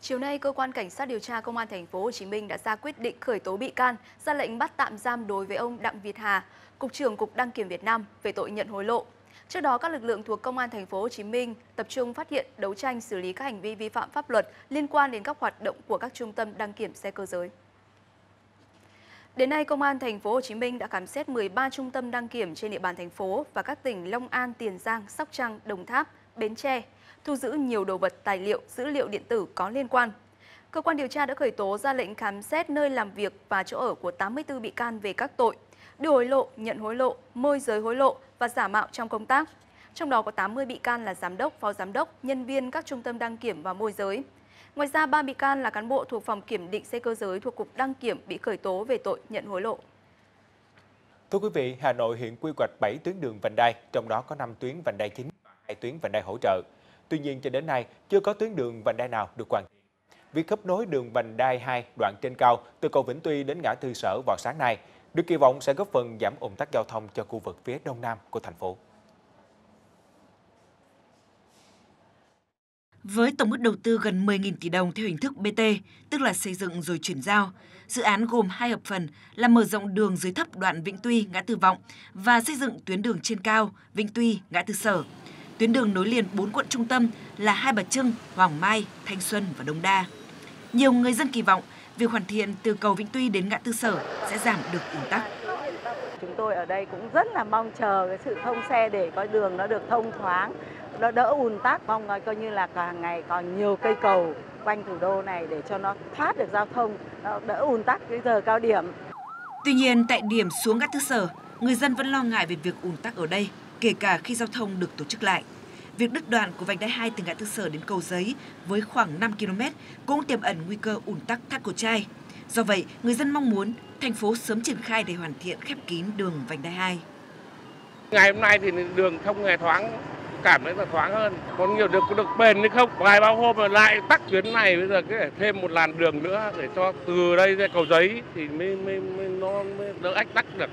Chiều nay, cơ quan cảnh sát điều tra công an thành phố Hồ Chí Minh đã ra quyết định khởi tố bị can, ra lệnh bắt tạm giam đối với ông Đặng Việt Hà, cục trưởng Cục Đăng kiểm Việt Nam về tội nhận hối lộ. Trước đó, các lực lượng thuộc công an thành phố Hồ Chí Minh tập trung phát hiện, đấu tranh xử lý các hành vi vi phạm pháp luật liên quan đến các hoạt động của các trung tâm đăng kiểm xe cơ giới. Đến nay, công an thành phố Hồ Chí Minh đã khám xét 13 trung tâm đăng kiểm trên địa bàn thành phố và các tỉnh Long An, Tiền Giang, Sóc Trăng, Đồng Tháp, Bến Tre, thu giữ nhiều đồ vật, tài liệu, dữ liệu điện tử có liên quan. Cơ quan điều tra đã khởi tố, ra lệnh khám xét nơi làm việc và chỗ ở của 84 bị can về các tội đưa hối lộ, nhận hối lộ, môi giới hối lộ và giả mạo trong công tác. Trong đó có 80 bị can là giám đốc, phó giám đốc, nhân viên các trung tâm đăng kiểm và môi giới. Ngoài ra, 3 bị can là cán bộ thuộc phòng kiểm định xe cơ giới thuộc Cục Đăng kiểm bị khởi tố về tội nhận hối lộ. Thưa quý vị, Hà Nội hiện quy hoạch 7 tuyến đường vành đai, trong đó có 5 tuyến vành đai chính và 2 tuyến vành đai hỗ trợ. Tuy nhiên, cho đến nay, chưa có tuyến đường vành đai nào được hoàn thiện. Việc khớp nối đường vành đai 2 đoạn trên cao từ cầu Vĩnh Tuy đến ngã tư Sở vào sáng nay được kỳ vọng sẽ góp phần giảm ùn tắc giao thông cho khu vực phía đông nam của thành phố. Với tổng mức đầu tư gần 10.000 tỷ đồng theo hình thức BT, tức là xây dựng rồi chuyển giao, dự án gồm 2 hợp phần là mở rộng đường dưới thấp đoạn Vĩnh Tuy ngã tư Vọng và xây dựng tuyến đường trên cao Vĩnh Tuy ngã tư Sở. Tuyến đường nối liền 4 quận trung tâm là Hai Bà Trưng, Hoàng Mai, Thanh Xuân và Đống Đa. Nhiều người dân kỳ vọng việc hoàn thiện từ cầu Vĩnh Tuy đến ngã tư Sở sẽ giảm được ùn tắc. Chúng tôi ở đây cũng rất là mong chờ cái sự thông xe để coi đường nó được thông thoáng, nó đỡ ùn tắc. Mong nói coi như là hàng ngày còn nhiều cây cầu quanh thủ đô này để cho nó thoát được giao thông, nó đỡ ùn tắc cái giờ cao điểm. Tuy nhiên, tại điểm xuống ngã tư Sở, người dân vẫn lo ngại về việc ùn tắc ở đây, kể cả khi giao thông được tổ chức lại. Việc đứt đoạn của vành đai 2 từ ngã tư Sở đến cầu Giấy với khoảng 5 km cũng tiềm ẩn nguy cơ ùn tắc Thắt Cổ Trai. Do vậy, người dân mong muốn thành phố sớm triển khai để hoàn thiện khép kín đường vành đai 2. Ngày hôm nay thì đường thông hề thoáng, cảm thấy là thoáng hơn. Còn nhiều đường có được bền hay không? Vài bao hôm rồi lại tắc tuyến này, bây giờ cứ để thêm một làn đường nữa để cho từ đây ra cầu Giấy thì nó mới đỡ ách tắc được.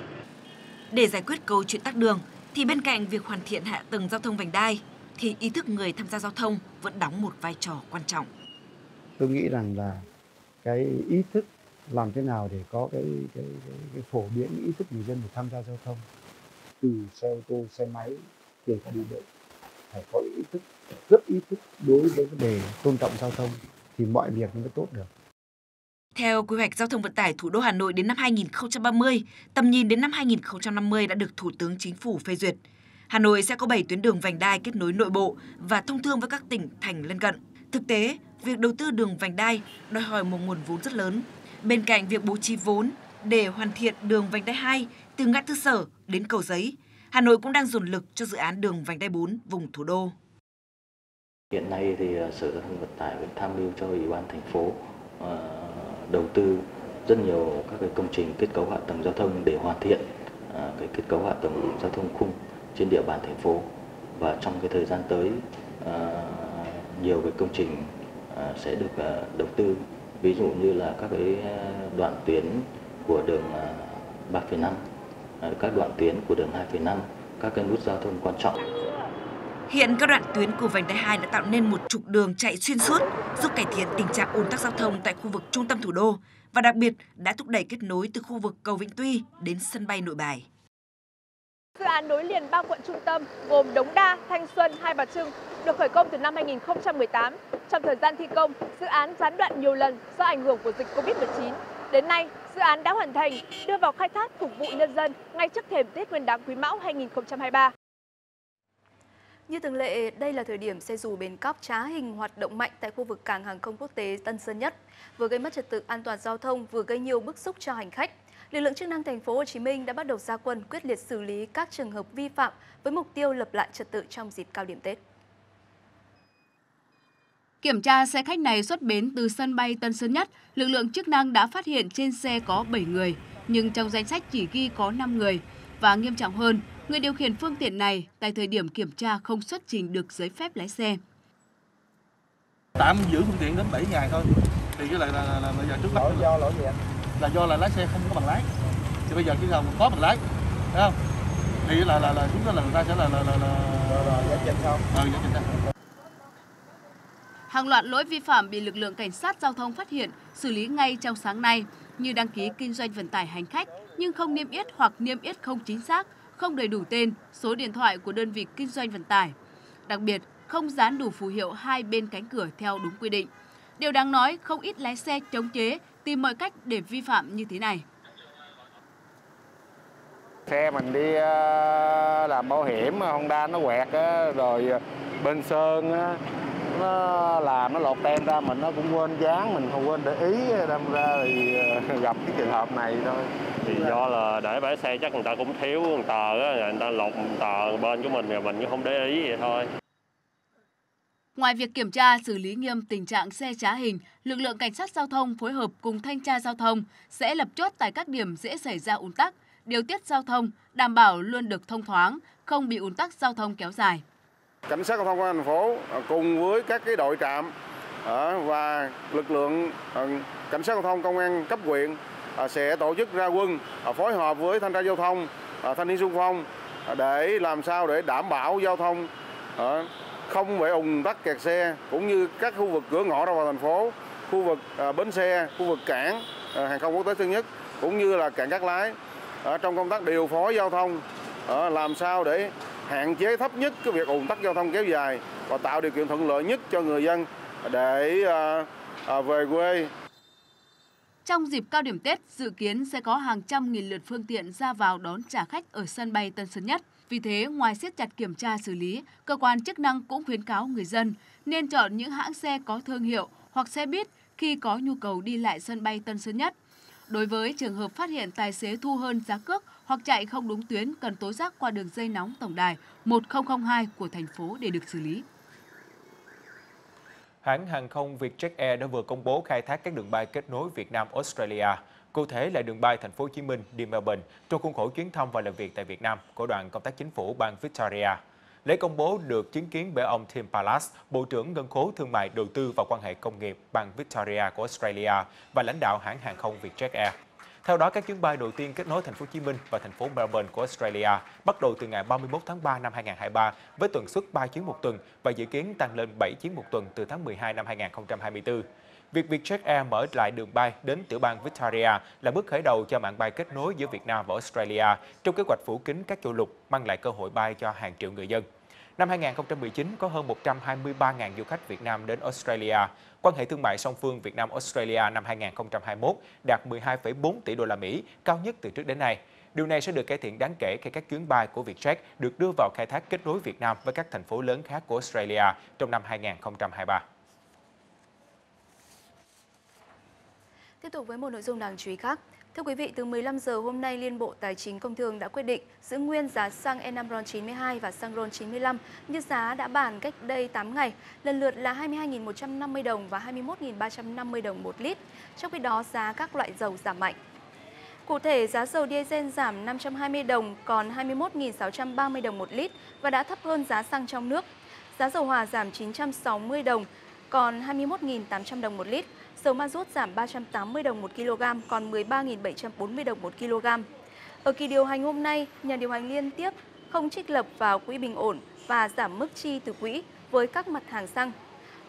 Để giải quyết câu chuyện tắc đường thì bên cạnh việc hoàn thiện hạ tầng giao thông vành đai thì ý thức người tham gia giao thông vẫn đóng một vai trò quan trọng. Tôi nghĩ rằng là cái ý thức làm thế nào để có cái phổ biến ý thức người dân để tham gia giao thông, từ xe ô tô, xe máy, kể cả người bệnh, phải có ý thức, rất ý thức đối với vấn đề tôn trọng giao thông thì mọi việc nó mới tốt được. Theo quy hoạch giao thông vận tải thủ đô Hà Nội đến năm 2030, tầm nhìn đến năm 2050 đã được Thủ tướng Chính phủ phê duyệt. Hà Nội sẽ có 7 tuyến đường vành đai kết nối nội bộ và thông thương với các tỉnh thành lân cận. Thực tế, việc đầu tư đường vành đai đòi hỏi một nguồn vốn rất lớn. Bên cạnh việc bố trí vốn để hoàn thiện đường vành đai 2 từ ngã tư Sở đến cầu Giấy, Hà Nội cũng đang dồn lực cho dự án đường vành đai 4 vùng thủ đô. Hiện nay thì Sở Giao thông Vận tải vẫn tham mưu cho Ủy ban thành phố đầu tư rất nhiều các cái công trình kết cấu hạ tầng giao thông để hoàn thiện cái kết cấu hạ tầng giao thông khung trên địa bàn thành phố, và trong cái thời gian tới nhiều cái công trình sẽ được đầu tư, ví dụ như là các cái đoạn tuyến của đường 3,5, các đoạn tuyến của đường 2,5, các cái nút giao thông quan trọng. Hiện các đoạn tuyến của vành đai 2 đã tạo nên một trục đường chạy xuyên suốt, giúp cải thiện tình trạng ùn tắc giao thông tại khu vực trung tâm thủ đô và đặc biệt đã thúc đẩy kết nối từ khu vực cầu Vĩnh Tuy đến sân bay Nội Bài. Dự án nối liền 3 quận trung tâm gồm Đống Đa, Thanh Xuân, Hai Bà Trưng được khởi công từ năm 2018. Trong thời gian thi công, dự án gián đoạn nhiều lần do ảnh hưởng của dịch Covid-19. Đến nay, dự án đã hoàn thành, đưa vào khai thác phục vụ nhân dân ngay trước thềm Tết Nguyên đán Quý Mão 2023. Như thường lệ, đây là thời điểm xe dù bến cóc trá hình hoạt động mạnh tại khu vực cảng hàng không quốc tế Tân Sơn Nhất, vừa gây mất trật tự an toàn giao thông, vừa gây nhiều bức xúc cho hành khách. Lực lượng chức năng thành phố Hồ Chí Minh đã bắt đầu ra quân quyết liệt xử lý các trường hợp vi phạm với mục tiêu lập lại trật tự trong dịp cao điểm Tết. Kiểm tra xe khách này xuất bến từ sân bay Tân Sơn Nhất, lực lượng chức năng đã phát hiện trên xe có 7 người, nhưng trong danh sách chỉ ghi có 5 người. Và nghiêm trọng hơn, người điều khiển phương tiện này tại thời điểm kiểm tra không xuất trình được giấy phép lái xe. Tạm giữ phương tiện đến 7 ngày thôi. Thì cái là bây giờ trước đó do lỗi gì ạ? Là do là lái xe không có bằng lái. Thì bây giờ khi nào có bằng lái, thấy không? Thì là chúng ta sẽ là giải trình sau. Hàng loạt lỗi vi phạm bị lực lượng cảnh sát giao thông phát hiện, xử lý ngay trong sáng nay, như đăng ký kinh doanh vận tải hành khách nhưng không niêm yết hoặc niêm yết không chính xác, không đầy đủ tên, số điện thoại của đơn vị kinh doanh vận tải. Đặc biệt, không dán đủ phù hiệu hai bên cánh cửa theo đúng quy định. Điều đáng nói, không ít lái xe chống chế, tìm mọi cách để vi phạm như thế này. Xe mình đi làm bảo hiểm, Honda nó quẹt, rồi bên sơn nó làm, nó lột tem ra, mình nó cũng quên dán, mình không quên để ý, đâm ra thì gặp cái trường hợp này thôi. Thì do là để bãi xe chắc người ta cũng thiếu một tờ, người ta lột một tờ bên của mình rồi mình cũng không để ý vậy thôi. Ngoài việc kiểm tra, xử lý nghiêm tình trạng xe trá hình, lực lượng cảnh sát giao thông phối hợp cùng thanh tra giao thông sẽ lập chốt tại các điểm dễ xảy ra ùn tắc, điều tiết giao thông, đảm bảo luôn được thông thoáng, không bị ùn tắc giao thông kéo dài. Cảnh sát giao thông công an thành phố cùng với các cái đội trạm và lực lượng cảnh sát giao thông công an cấp huyện sẽ tổ chức ra quân phối hợp với thanh tra giao thông, thanh niên xung phong để làm sao để đảm bảo giao thông không bị ùn tắc kẹt xe, cũng như các khu vực cửa ngõ ra vào thành phố, khu vực bến xe, khu vực cảng hàng không quốc tế Tân Nhất, cũng như là cảng Cát Lái, trong công tác điều phối giao thông làm sao để hạn chế thấp nhất cái việc ùn tắc giao thông kéo dài và tạo điều kiện thuận lợi nhất cho người dân để về quê. Trong dịp cao điểm Tết, dự kiến sẽ có hàng trăm nghìn lượt phương tiện ra vào đón trả khách ở sân bay Tân Sơn Nhất. Vì thế, ngoài siết chặt kiểm tra xử lý, cơ quan chức năng cũng khuyến cáo người dân nên chọn những hãng xe có thương hiệu hoặc xe buýt khi có nhu cầu đi lại sân bay Tân Sơn Nhất. Đối với trường hợp phát hiện tài xế thu hơn giá cước hoặc chạy không đúng tuyến, cần tố giác qua đường dây nóng tổng đài 1002 của thành phố để được xử lý. Hãng hàng không Vietjet Air đã vừa công bố khai thác các đường bay kết nối Việt Nam Australia, cụ thể là đường bay Thành phố Hồ Chí Minh đi Melbourne trong khuôn khổ chuyến thăm và làm việc tại Việt Nam của đoàn công tác chính phủ bang Victoria. Lễ công bố được chứng kiến bởi ông Tim Palas, Bộ trưởng Ngân khố Thương mại, Đầu tư và Quan hệ Công nghiệp bang Victoria của Australia và lãnh đạo hãng hàng không Vietjet Air. Theo đó, các chuyến bay đầu tiên kết nối Thành phố Hồ Chí Minh và thành phố Melbourne của Australia bắt đầu từ ngày 31 tháng 3 năm 2023 với tần suất 3 chuyến một tuần và dự kiến tăng lên 7 chuyến một tuần từ tháng 12 năm 2024. Việc Vietjet Air mở lại đường bay đến tiểu bang Victoria là bước khởi đầu cho mạng bay kết nối giữa Việt Nam và Australia trong kế hoạch phủ kín các châu lục, mang lại cơ hội bay cho hàng triệu người dân. Năm 2019, có hơn 123.000 du khách Việt Nam đến Australia. Quan hệ thương mại song phương Việt Nam-Australia năm 2021 đạt 12,4 tỷ đô la Mỹ, cao nhất từ trước đến nay. Điều này sẽ được cải thiện đáng kể khi các chuyến bay của Vietjet được đưa vào khai thác kết nối Việt Nam với các thành phố lớn khác của Australia trong năm 2023. Tiếp tục với một nội dung đáng chú ý khác. Thưa quý vị, từ 15 giờ hôm nay, Liên Bộ Tài chính Công Thương đã quyết định giữ nguyên giá xăng E5 RON92 và xăng RON95 như giá đã bàn cách đây 8 ngày, lần lượt là 22.150 đồng và 21.350 đồng một lít. Trong khi đó, giá các loại dầu giảm mạnh. Cụ thể, giá dầu diesel giảm 520 đồng còn 21.630 đồng một lít và đã thấp hơn giá xăng trong nước. Giá dầu hỏa giảm 960 đồng còn 21.800 đồng một lít. Dầu ma rút giảm 380 đồng 1 kg, còn 13.740 đồng 1 kg. Ở kỳ điều hành hôm nay, nhà điều hành liên tiếp không trích lập vào quỹ bình ổn và giảm mức chi từ quỹ với các mặt hàng xăng.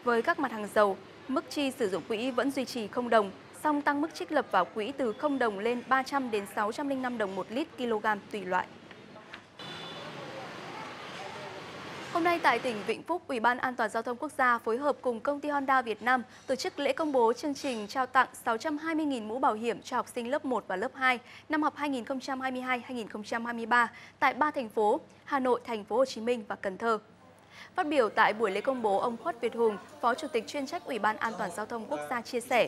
Với các mặt hàng dầu, mức chi sử dụng quỹ vẫn duy trì 0 đồng, song tăng mức trích lập vào quỹ từ 0 đồng lên 300 đến 605 đồng 1 lít kg tùy loại. Hôm nay tại tỉnh Vĩnh Phúc, Ủy ban An toàn Giao thông Quốc gia phối hợp cùng công ty Honda Việt Nam tổ chức lễ công bố chương trình trao tặng 620.000 mũ bảo hiểm cho học sinh lớp 1 và lớp 2 năm học 2022-2023 tại 3 thành phố: Hà Nội, Thành phố Hồ Chí Minh và Cần Thơ. Phát biểu tại buổi lễ công bố, ông Khuất Việt Hùng, Phó Chủ tịch chuyên trách Ủy ban An toàn Giao thông Quốc gia chia sẻ,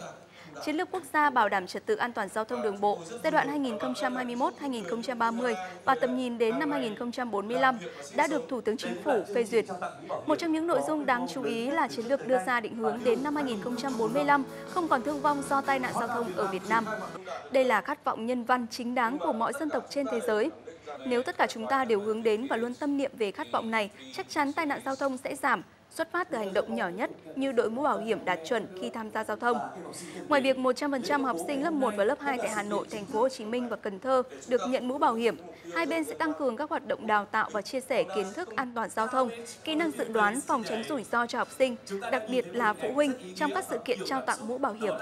chiến lược quốc gia bảo đảm trật tự an toàn giao thông đường bộ giai đoạn 2021-2030 và tầm nhìn đến năm 2045 đã được Thủ tướng Chính phủ phê duyệt. Một trong những nội dung đáng chú ý là chiến lược đưa ra định hướng đến năm 2045 không còn thương vong do tai nạn giao thông ở Việt Nam. Đây là khát vọng nhân văn chính đáng của mọi dân tộc trên thế giới. Nếu tất cả chúng ta đều hướng đến và luôn tâm niệm về khát vọng này, chắc chắn tai nạn giao thông sẽ giảm xuất phát từ hành động nhỏ nhất như đội mũ bảo hiểm đạt chuẩn khi tham gia giao thông. Ngoài việc 100% học sinh lớp 1 và lớp 2 tại Hà Nội, Thành phố Hồ Chí Minh và Cần Thơ được nhận mũ bảo hiểm, hai bên sẽ tăng cường các hoạt động đào tạo và chia sẻ kiến thức an toàn giao thông, kỹ năng dự đoán, phòng tránh rủi ro cho học sinh, đặc biệt là phụ huynh trong các sự kiện trao tặng mũ bảo hiểm.